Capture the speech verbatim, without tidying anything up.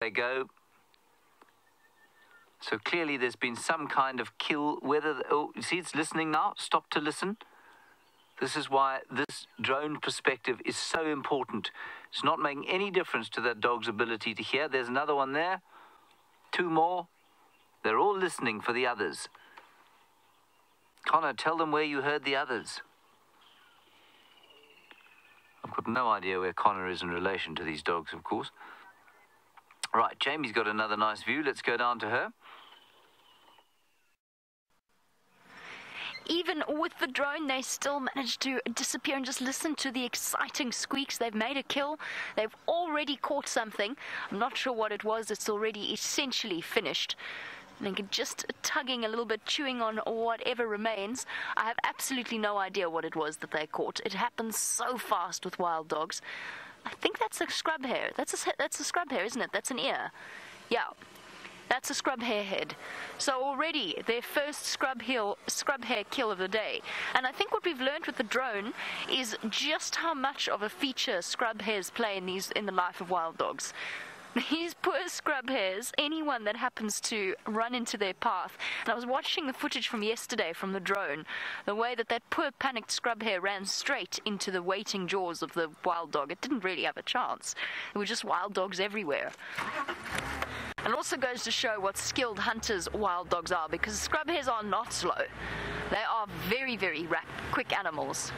They go. So clearly there's been some kind of kill. Whether the, oh, you see, it's listening now. Stop to listen. This is why this drone perspective is so important. It's not making any difference to that dog's ability to hear. There's another one there. Two more. They're all listening for the others. Connor, tell them where you heard the others. I've got no idea where Connor is in relation to these dogs, of course. Right, Jamie's got another nice view. Let's go down to her. Even with the drone, they still managed to disappear, and just listen to the exciting squeaks. They've made a kill. They've already caught something. I'm not sure what it was. It's already essentially finished. I think just tugging a little bit, chewing on whatever remains. I have absolutely no idea what it was that they caught. It happens so fast with wild dogs. I think that's a scrub hair. That's a, that's a scrub hair, isn't it? That's an ear. Yeah. That's a scrub hair head. So already their first scrub, heel, scrub hair kill of the day. And I think what we've learned with the drone is just how much of a feature scrub hairs play in, these, in the life of wild dogs. These poor scrub hairs, anyone that happens to run into their path. And I was watching the footage from yesterday from the drone, the way that that poor panicked scrub hare ran straight into the waiting jaws of the wild dog. It didn't really have a chance. There were just wild dogs everywhere. And it also goes to show what skilled hunters wild dogs are, because scrub hares are not slow. They are very, very rapid, quick animals.